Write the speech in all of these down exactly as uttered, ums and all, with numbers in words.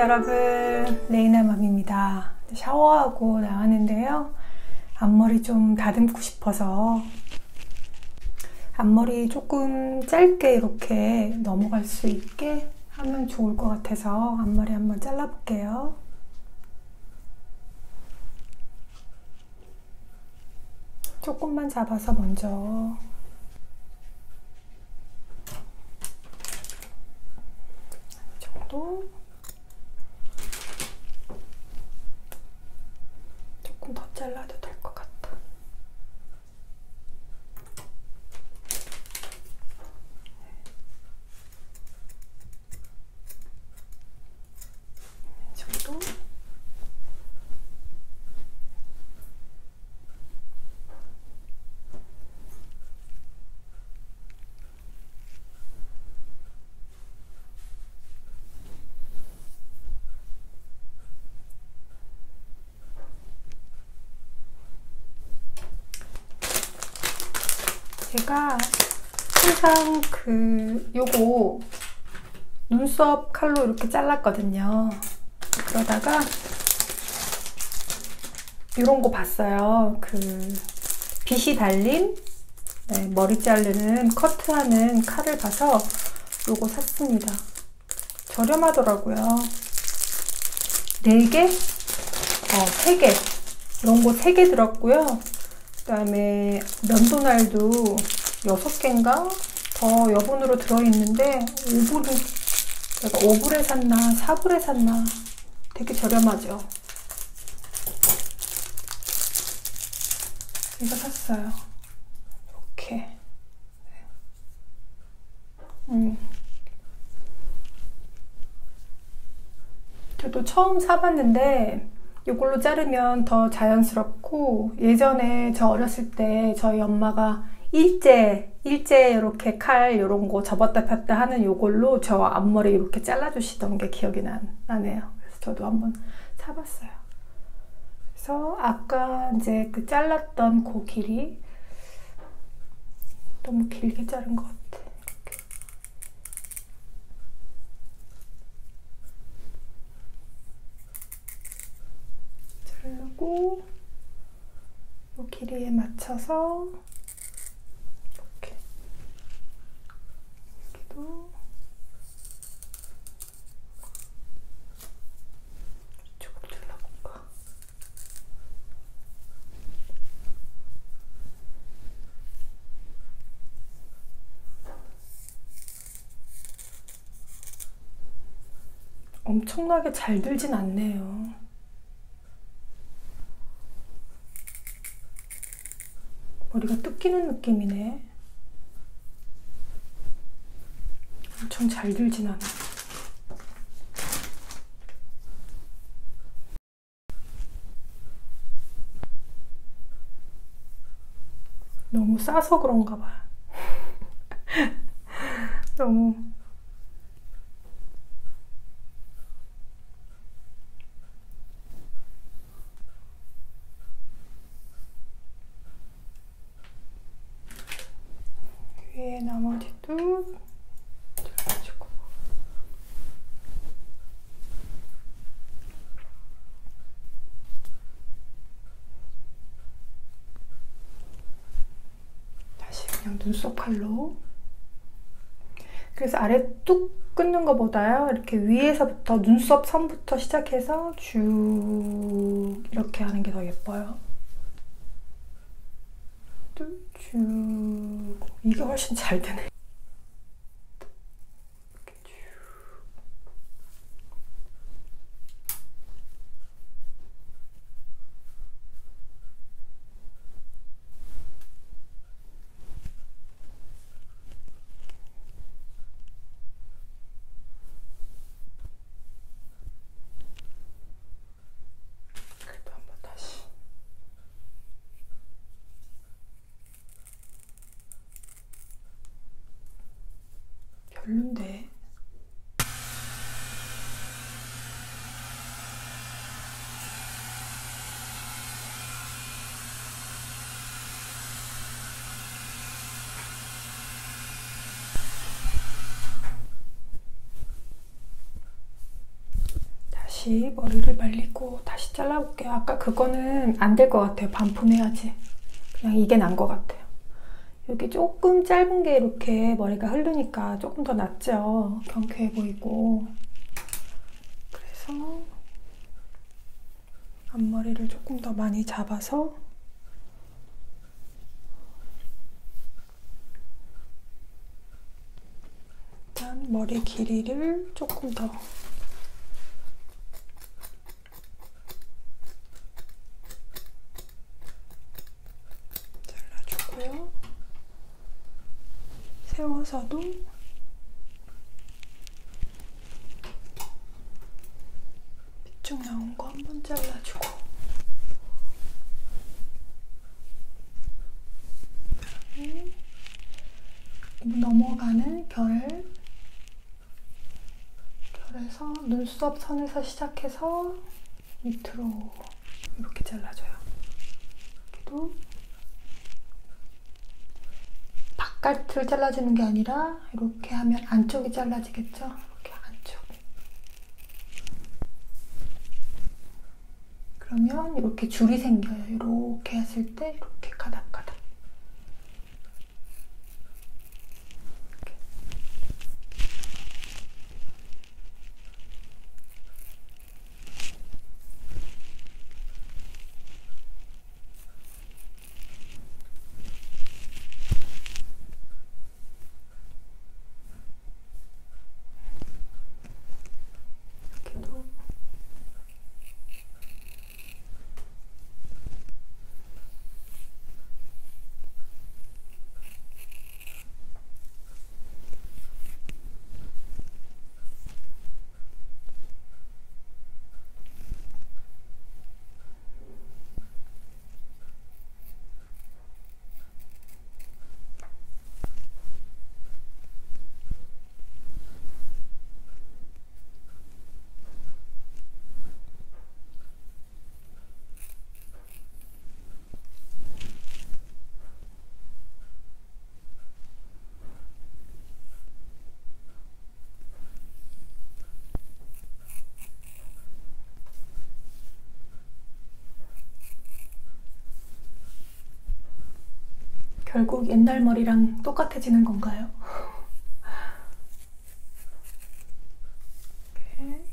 여러분, 레이나맘입니다. 샤워하고 나왔는데요, 앞머리 좀 다듬고 싶어서 앞머리 조금 짧게 이렇게 넘어갈 수 있게 하면 좋을 것 같아서 앞머리 한번 잘라볼게요. 조금만 잡아서 먼저 이 정도, 조금 더 잘라도 될 것 같다. 이 정도. 제가 항상 그 요거 눈썹 칼로 이렇게 잘랐거든요. 그러다가 이런 거 봤어요. 그 빗이 달린, 네, 머리 자르는, 커트하는 칼을 봐서 요거 샀습니다. 저렴하더라고요. 네 개? 어, 세 개. 이런 거 세 개 들었고요. 그 다음에 면도날도 여섯 개인가 더 여분으로 들어있는데 오 불은 내가 오 불에 샀나 사 불에 샀나, 되게 저렴하죠. 이거 샀어요. 이렇게 음. 저도 처음 사봤는데 이걸로 자르면 더 자연스럽고, 예전에 저 어렸을 때 저희 엄마가 일제 일제 이렇게 칼 이런 거 접었다 폈다 하는 요걸로 저 앞머리 이렇게 잘라주시던 게 기억이 난, 나네요. 그래서 저도 한번 사봤어요. 그래서 아까 이제 그 잘랐던 그 길이 너무 길게 자른 것 같아. 그리고 이 길이에 맞춰서 이렇게, 여기도 이쪽으로 잘라볼까. 엄청나게 잘 들진 않네요. 머리가 뜯기는 느낌이네. 엄청 잘 들진 않아. 너무 싸서 그런가 봐. 너무 위에 나머지도 잘라주고, 다시 그냥 눈썹 칼로. 그래서 아래 뚝 끊는 것보다요, 이렇게 위에서부터 눈썹 선부터 시작해서 쭉 이렇게 하는 게 더 예뻐요. 쭉, 이게 훨씬 잘 되네. 별론데. 다시 머리를 말리고 다시 잘라볼게요. 아까 그거는 안 될 것 같아요. 반품해야지. 그냥 이게 난 것 같아요. 여기 조금 짧은 게 이렇게 머리가 흐르니까 조금 더 낫죠? 경쾌해 보이고. 그래서 앞머리를 조금 더 많이 잡아서 일단 머리 길이를 조금 더 잘라주고요. 세워서도 쭉 나온 거 한번 잘라주고 그다음에 넘어가는 결 결에서 눈썹 선에서 시작해서 밑으로 이렇게 잘라줘요. 이렇게도 바깥을 잘라주는 게 아니라 이렇게 하면 안쪽이 잘라지겠죠? 그러면 이렇게 줄이 생겨요. 이렇게 했을 때 이렇게 가닥가닥 이렇게. 이렇게도 결국 옛날 머리랑 똑같아지는 건가요? 이렇게.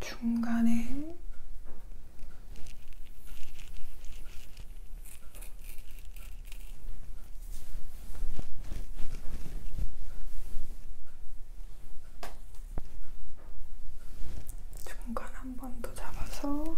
중간에 한 번 더 잡아서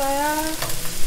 있어요.